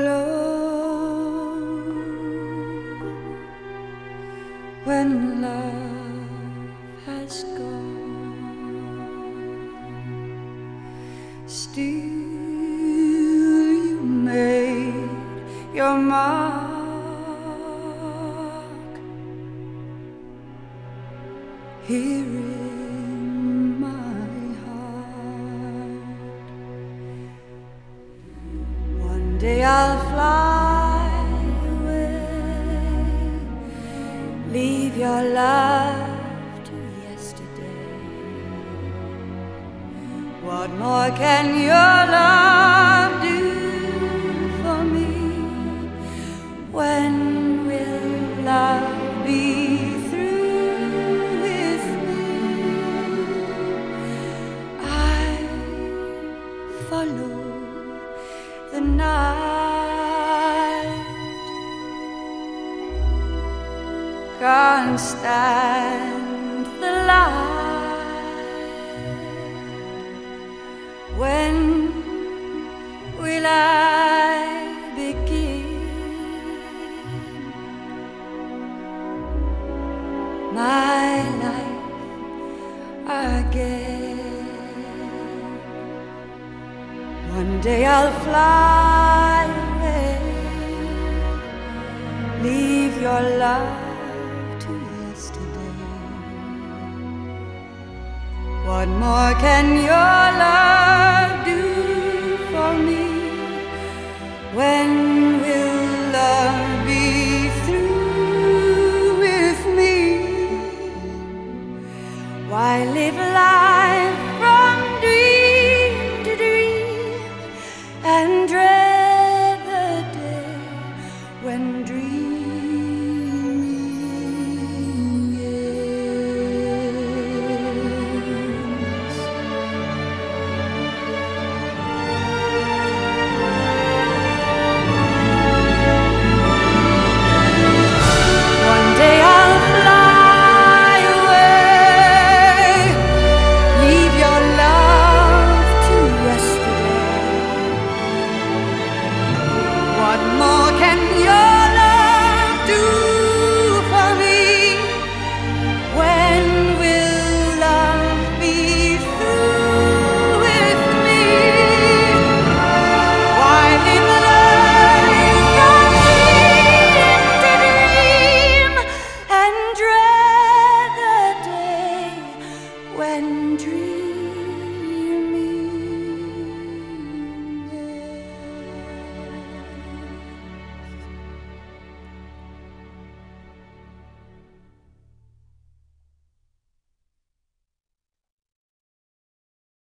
alone when love has gone. Still you made your mark here in my heart. One day I'll fly away, leave your love to yesterday. What more can your love do for me? When will love be through with me? I follow the night, can't stand the light. When will I begin my life again? One day I'll fly away, leave your love to yesterday. What more can your love do for me? When will love be through with me? Why live life from dream to dream and dream?